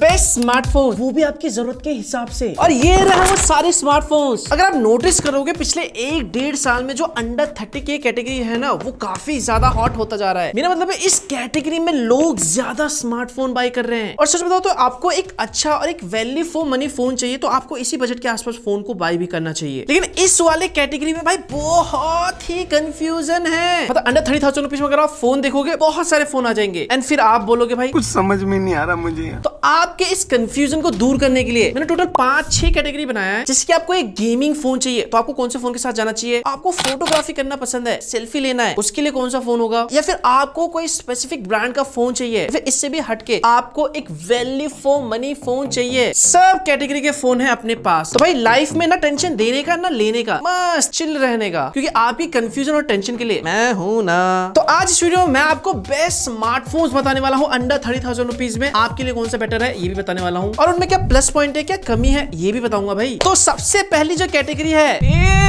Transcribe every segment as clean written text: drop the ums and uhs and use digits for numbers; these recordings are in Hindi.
बेस्ट स्मार्टफोन, वो भी आपकी जरूरत के हिसाब से। और ये रहा वो सारे स्मार्टफोन्स। अगर आप नोटिस करोगे पिछले एक डेढ़ साल में जो अंडर 30K कैटेगरी है ना, वो काफी ज्यादा हॉट होता जा रहा है। मेरा मतलब है इस कैटेगरी में लोग ज्यादा स्मार्टफोन बाय कर रहे हैं। और सच बताओ तो आपको एक अच्छा और एक वैल्यू फॉर मनी फोन चाहिए तो आपको इसी बजट के आसपास फोन को बाय भी करना चाहिए। लेकिन इस वाले कैटेगरी में भाई बहुत ही कंफ्यूजन है। मतलब अंडर 30,000 रुपीज में अगर आप फोन देखोगे बहुत सारे फोन आ जाएंगे एंड फिर आप बोलोगे भाई कुछ समझ में नहीं आ रहा मुझे। तो आपके इस कंफ्यूजन को दूर करने के लिए मैंने टोटल 5-6 कैटेगरी बनाया है, जिसकी आपको एक गेमिंग फोन चाहिए तो आपको कौन से फोन के साथ जाना चाहिए, आपको फोटोग्राफी करना पसंद है, सेल्फी लेना है, उसके लिए कौन सा फोन होगा, या फिर आपको कोई स्पेसिफिक ब्रांड का फोन चाहिए, फिर इससे भी हटके आपको एक वैल्यू फॉर मनी फोन चाहिए। सब कैटेगरी के फोन है अपने पास। तो भाई लाइफ में ना टेंशन देने का ना लेने का, मस्त चिल रहने का, क्योंकि आपकी कंफ्यूजन और टेंशन के लिए मैं हूँ ना। तो आज इस वीडियो में मैं आपको बेस्ट स्मार्टफोन बताने वाला हूँ अंडर 30,000 रुपीज में आपके लिए कौन सा बेटर है ये भी बताने वाला हूँ, और उनमें क्या प्लस पॉइंट है क्या कमी है ये भी बताऊंगा भाई। तो सबसे पहली जो कैटेगरी है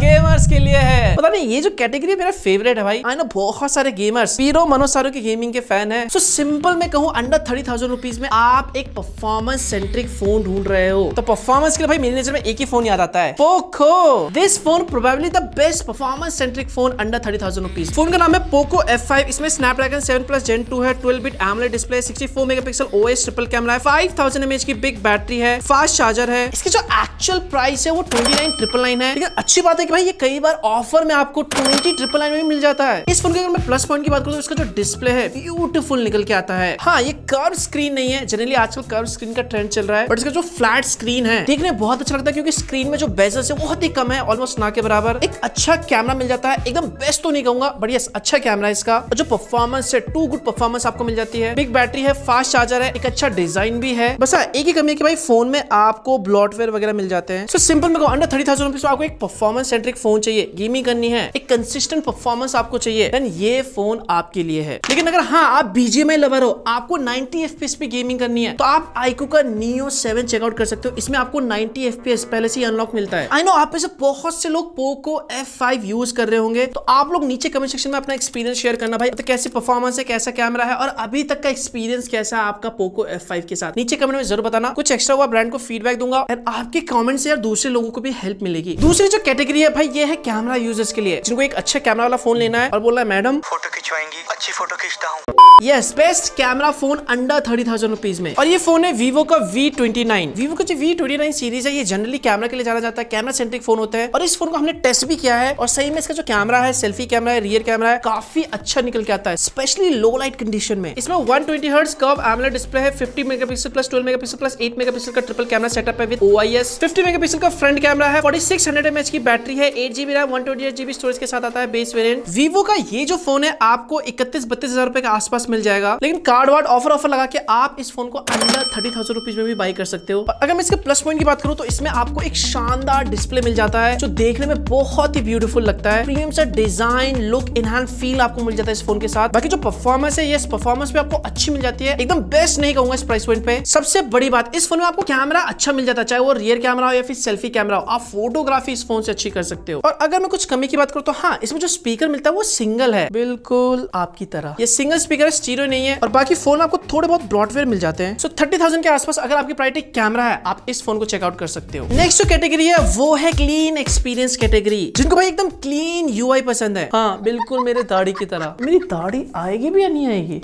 गेमर्स के लिए है। पता नहीं ये जो कैटेगरी मेरा फेवरेट है भाई। आई नो बहुत सारे गेमर्स पीरो मनोसारो के गेमिंग के फैन है। सो सिंपल मैं कहूँ अंडर 30,000 रुपीज में आप एक परफॉर्मेंस सेंट्रिक फोन ढूंढ रहे हो तो परफॉर्मेंस के लिए भाई मेरी नजर में एक ही फोन याद आता है, Poco. This phone probably the best performance centric phone under 30,000 rupees. Phone का नाम है पोको F5। इसमें स्नैपड्रैगन 7+ Gen 2 है, 12-bit AMOLED display, 64 megapixel OIS triple camera है, 5000 mAh की बिग बैटरी है, फास्ट चार्जर है। इसकी जो एक्चुअल प्राइस है वो 29,999 है, लेकिन अच्छी बात है कि भाई ये कई बार ऑफर में आपको 20,999 में भी मिल जाता है। इस फोन के अगर मैं प्लस पॉइंट की बात करूं तो इसका जो डिस्प्ले है ब्यूटीफुल निकल के आता है। हाँ ये कर्व स्क्रीन नहीं है, जनरली आजकल कर्व स्क्रीन का ट्रेंड चल रहा है, बट इसका जो फ्लैट स्क्रीन है देखने में बहुत अच्छा लगता है क्योंकि स्क्रीन में जो बेजल्स है बहुत ही कम है, ऑलमोस्ट ना के बराबर। एक अच्छा कैमरा मिल जाता है, एकदम बेस्ट तो नहीं कहूंगा बट यस अच्छा कैमरा है इसका। जो परफॉर्मेंस है टू गुड परफॉर्मेंस आपको मिल जाती है, बिग बैटरी है, फास्ट चार्जर है, एक अच्छा डिजाइन भी है। बस एक ही कमी है कि भाई फोन में आपको ब्लॉटवेयर वगैरह मिल जाते हैं। सो सिंपल में अंडर 30,000 रुपीज आपको एक परफॉर्मेंस सेंट्रिक फोन चाहिए, गेमिंग करनी है, एक कंसिस्टेंट परफॉर्मेंस आपको चाहिए, देन ये फोन आपके लिए है। लेकिन अगर हाँ आप बीजीएमआई लवर हो, आपको 90 FPS पे गेमिंग करनी है तो आप iQOO का Neo 7 चेकआउट कर सकते हो। इसमें आपको 90 FPS पहले से अनलॉक मिलता है। आई नो आप में से बहुत से लोग पोको F5 यूज कर रहे होंगे तो आप लोग नीचे कमेंट सेक्शन में अपना एक्सपीरियंस शेयर करना भाई, तो कैसी परफॉर्मेंस है, कैसा कैमरा है और अभी तक का एक्सपीरियंस कैसा आपका पोको F5 के साथ, नीचे कमेंट में जरूर बताना। कुछ एक्स्ट्रा हुआ ब्रांड को फीडबैक दूंगा और आपके कमेंट से यार दूसरे लोगों को भी हेल्प मिलेगी। दूसरी जो कैटेगरी है भाई ये है कैमरा यूजर्स के लिए, जिनको एक अच्छा कैमरा वाला फोन लेना है और बोला मैडम फोटो खिंचवाएंगी, अच्छी फोटो खींचता हूँ। Yes best camera phone under 30,000 rupees में, और ये फोन है वीवो का V29। वीवो का जो V29 सीरीज है ये जनरली कैमरा के लिए जाना जाता है, कैमरा सेंट्रिक फोन होता है और इस फोन को हमने टेस्ट भी किया है और सही में इसका जो कैमरा है, सेल्फी कैमरा है, रियर कैमरा है, काफी अच्छा निकल के आता है स्पेशली लो लाइट कंडीशन में। इसमें 120 हर्ट्ज कर्व AMOLED डिस्प्ले है, 50 megapixel plus 12 megapixel plus 8 megapixel का ट्रिपल कैमरा सेटअप है विद OIS, 50 मेगापिक्सल का फ्रंट कैमरा है, 4600 mAh की बैटरी है, 8GB रैम, 128GB स्टोरेज के साथ आता है बेस वेरिएंट। वीवो का ये जो फोन है आपको 31-32 हजार रुपए के आसपास मिल जाएगा, लेकिन कार्ड वार्ड ऑफर लगा के आप इस फोन को अंडर 30,000 रुपीज में भी बाय कर सकते हो। अगर मैं इसके प्लस पॉइंट की बात करूं तो इसमें आपको एक शानदार डिस्प्ले मिल जाता है जो देखने में बहुत ही ब्यूटीफुल लगता है, प्रीमियम सा डिजाइन, लुक, एनहांस फील आपको मिल जाता है इस फोन के साथ। बाकी जो परफॉर्मेंस है ये परफॉर्मेंस पे आपको अच्छी मिल जाती है, एकदम बेस्ट नहीं कहूंगा इस प्राइस पॉइंट पे। सबसे बड़ी बात इस फोन में आपको कैमरा अच्छा मिल जाता है, चाहे वो रियर कैमरा हो या फिर सेल्फी कैमरा हो, आप फोटोग्राफी इस फोन से अच्छी कर सकते हो। और अगर मैं कुछ कमी की बात करूं तो हाँ इसमें जो स्पीकर मिलता है वो सिंगल है, बिल्कुल आपकी तरह ये सिंगल स्पीकर स्टीरियो नहीं है, और बाकी फोन आपको थोड़े बहुत ब्लॉटवेयर मिल जाते हैं। सो 30,000 के आसपास अगर आपकी प्रायोरिटी कैमरा है आप इस फोन को चेकआउट कर सकते हो। नेक्स्ट जो कैटेगरी है वो है क्लीन एक्सपीरियंस कैटेगरी, जिनको भाई एकदम क्लीन UI पसंद है। हाँ बिल्कुल मेरे दाढ़ी की तरह। मेरी दाढ़ी आएगी भी या नहीं आएगी?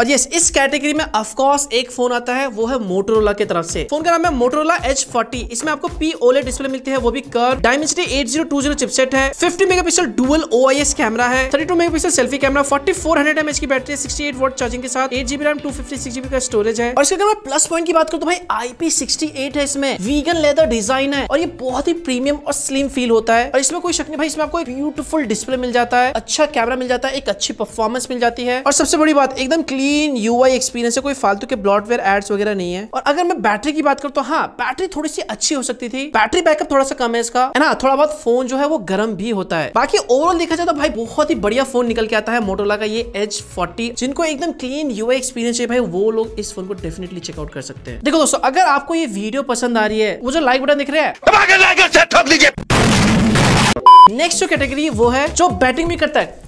और यस इस कैटेगरी में ऑफ कोर्स एक फोन आता है वो है मोटोरोला के तरफ से। फोन का नाम है मोटोरोला Edge 40। इसमें आपको POLED डिस्प्ले मिलती है, वो भी कर्व, डायमेंसिटी 8020 चिपसेट है, 50 मेगापिक्सल डुअल OIS कैमरा है, 32 मेगापिक्सल सेल्फी कैमरा, 4400 mAh की बैटरी है, 68 वॉट चार्जिंग के साथ, 8GB रैम, 256GB का स्टोरेज है। और इसके अगर मैं प्लस पॉइंट की बात करूं तो भाई IP68 है, इसमें वीगन लेदर डिजाइन है और ये बहुत ही प्रीमियम और स्लिम फील होता है। और इसमें कोई शक नहीं भाई, इसमें आपको ब्यूटीफुल डिस्प्ले मिल जाता है, अच्छा कैमरा मिल जाता है, एक अच्छी परफॉर्मेंस मिल जाती है और सबसे बड़ी बात एकदम क्लीन UI एक्सपीरियंस है, कोई फालतू के ब्लॉटवेयर एड्स वगैरह नहीं है। और अगर मैं बैटरी की बात करूं तो हाँ बैटरी थोड़ी सी अच्छी हो सकती थी, बैटरी बैकअप थोड़ा सा कम है इसका, है ना, थोड़ा बहुत फोन जो है वो गर्म भी होता है। बाकी ओवरऑल देखा जाए तो भाई बहुत ही बढ़िया फोन निकल के आता है मोटोरोला का ये Edge 40। जिनको एकदम क्लीन UI एक्सपीरियंस चाहिए भाई वो लोग इस फोन को डेफिनेटली चेकआउट कर सकते हैं। देखो दोस्तों अगर आपको ये वीडियो पसंद आ रही है वो जो लाइक बटन दिख रहा है। नेक्स्ट जो कैटेगरी वो है जो बैटिंग भी करता है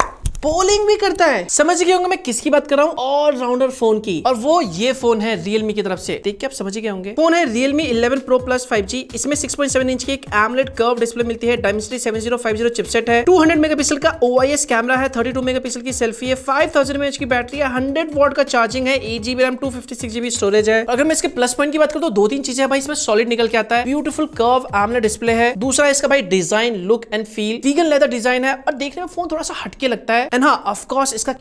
पोलिंग भी करता है। समझ गए होंगे मैं किसकी बात कर रहा हूँ, ऑलराउंडर फोन की, और वो ये फोन है रियलमी की तरफ से। देख के आप समझ गए होंगे, फोन है रियलमी 11 Pro Plus 5G। इसमें 6.7 इंच की एक AMOLED कर्व डिस्प्ले मिलती है, डाइमेंसिटी 7050 चिपसेट है, 200 मेगापिक्सल का OIS कैमरा है, 32 मेगापिक्सल की सेल्फी है, 5000 mAh की बैटरी है, 100 वॉट का चार्जिंग है, 8GB RAM 256GB स्टोरेज है। अगर मैं इसके प्लस पॉइंट की बात करूँ तो दो तीन चीजें भाई इसमें सॉलिड निकल के आता है। ब्यूटीफुल कर्व AMOLED डिस्प्ले है, दूसरा इसका भाई design, look and feel, vegan leather design है और देखने में फोन थोड़ा सा हटके लगता है। एंड हाँ, ऑफ कोर्स इसका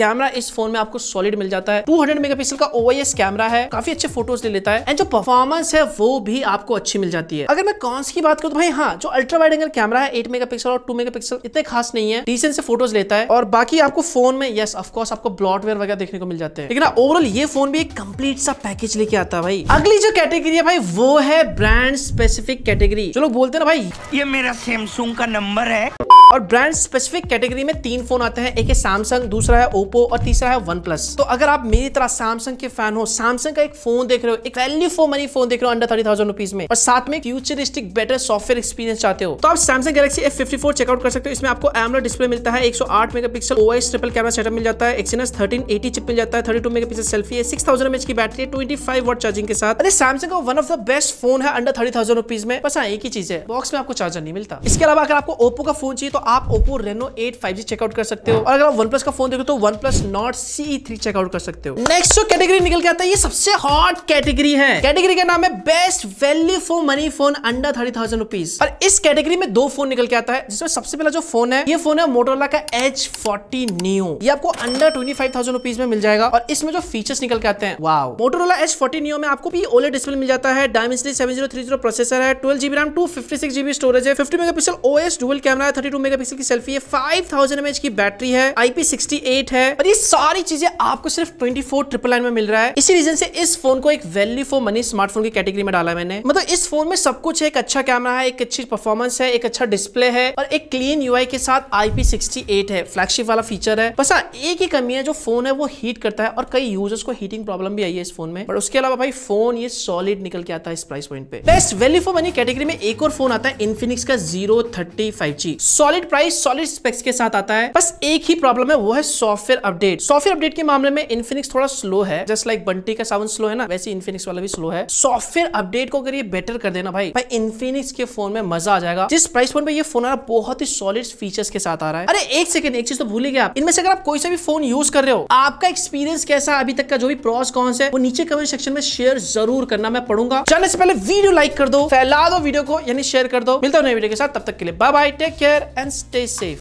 कैमरा इस फोन में आपको सॉलिड मिल जाता है, 200 मेगापिक्सल का OIS कैमरा है, काफी अच्छे फोटोज ले लेता है, एंड जो परफॉर्मेंस है वो भी आपको अच्छी मिल जाती है। अगर मैं कॉन्स की बात करूँ तो भाई हाँ, जो अल्ट्रा वाइड एंगल कैमरा है 8 मेगापिक्सल और 2 मेगापिक्सल इतने खास नहीं है, डिसेंट से फोटोज लेता है, और बाकी आपको फोन में यस ऑफ कोर्स आपको ब्लॉटवेयर वगैरह देखने को मिल जाते हैं। लेकिन ओवरऑल ये फोन भी एक कंप्लीट सा पैकेज लेके आता है भाई। अगली जो कैटेगरी है भाई वो है ब्रांड स्पेसिफिक कैटेगरी। जो लोग बोलते हैं ना भाई ये मेरा सैमसंग का नंबर है, और ब्रांड स्पेसिफिक कैटेगरी में तीन फोन आते हैं, एक है सैमसंग, दूसरा है ओप्पो और तीसरा है वन प्लस। तो अगर आप मेरी तरह सैमसंग के फैन हो, सैमसंग का एक फोन देख रहे हो, एक वैल्यू फॉर मनी फोन देख रहे हो अंडर 30,000 रुपीज में, और साथ में फ्यूचरिस्टिक बेटर सॉफ्टवेयर एक्सपीरियंस चाहते हो, तो आप सैमसंग गैलेक्सी F54 चेकआउट कर सकते हो। इसमें आपको AMOLED डिस्प्ले मिलता है, 108 megapixel OIS triple camera setup मिल जाता है, Exynos 1380 चिप मिल जाता है, 32 मेगापिक्सल सेल्फी है, 6000 mAh की बैटरी है, 25 वॉट चार्जिंग के साथ। अरे सैमसंग का one of the best phone है अंडर 30,000 रुपीज में। बस हाँ, एक ही चीज है, बॉक्स में आपको चार्जर नहीं मिलता। इसके अलावा अगर आपको ओप्पो का फोन चाहिए तो आप ओप्पो Reno 8 5G चेकआउट कर सकते हो, और अगर आप OnePlus का फोन देखो तो OnePlus Nord C3 चेकआउट कर सकते हो। नेक्स्ट जो कैटेगरी निकल के आता है, ये सबसे हॉट कैटेगरी है। कैटेगरी का नाम है best value for money phone under 30,000 rupees, और इस कैटेगरी में दो फोन निकल के आता है, जिसमें सबसे पहला जो फोन है ये फोन है Motorola का Edge 40 Neo। ये आपको अंडर 25,000 रुपीज में मिल जाएगा, और इसमें जो फीचर्स निकल के आते हैं, वाव। Motorola Edge 40 Neo में आपको भी OLED डिस्प्ले मिल जाता है, डाइमेंसिटी 7030 प्रोसेसर है, 12GB RAM 256GB स्टोरेज है, 50 मेगापिक्सल OIS डुअल कैमरा है, 32 मेगापिक्सल की सेल्फी है, 5000 mAh की बैटरी है, IP68 है, और ये सारी चीजें आपको सिर्फ 24,999 में मिल रहा है। इसी रीजन से इस फोन को एक वैल्यू फॉर मनी स्मार्टफोन की कैटेगरी में डाला है मैंने। मतलब इस फोन में सब कुछ है, एक अच्छा कैमरा है, एक अच्छी परफॉर्मेंस है, एक अच्छा डिस्प्ले है, और एक क्लीन यूआई के साथ IP68 है, फ्लैगशिप वाला फीचर है। बस एक ही कमी है, जो फोन है वो हीट करता है, और कई यूजर्स को हीटिंग प्रॉब्लम भी आई है इस फोन में, बट उसके अलावा भाई फोन ये सॉलिड निकल के आता है इस प्राइस पॉइंट पे। Best value for money category में एक और फोन आता है, इन्फिनिक्स का Zero 30 5G। Solid price, solid specs के साथ आता है, बस एक ही प्रॉब्लम है, वो है सॉफ्टवेयर अपडेट। सॉफ्टवेयर अपडेट के मामले में इन्फिनिक्स थोड़ा स्लो है, जस्ट लाइक बंटी का सावन स्लो है ना, वैसे इन्फिनिक्स वाला भी स्लो है। सॉफ्टवेयर अपडेट को अगर ये बेटर कर देना भाई, भाई इन्फिनिक्स के फोन में मजा आ जाएगा। जिस प्राइस पॉइंट पे ये फोन आ रहा है, बहुत ही सॉलिड फीचर्स के साथ आ रहा है। अरे एक सेकंड, एक चीज तो भूल गए आप, इनमें से अगर आप कोई सा भी फोन यूज कर रहे हो, आपका एक्सपीरियंस कैसा, अभी तक का जो भी प्रॉस कॉन्स है, वो नीचे कमेंट सेक्शन में शेयर जरूर करना, मैं पढ़ूंगा। जाने से पहले वीडियो लाइक कर दो, फैला दो वीडियो को, यानी शेयर कर दो। मिलता हूं नए वीडियो के साथ, तब तक के लिए bye bye, take care and stay safe.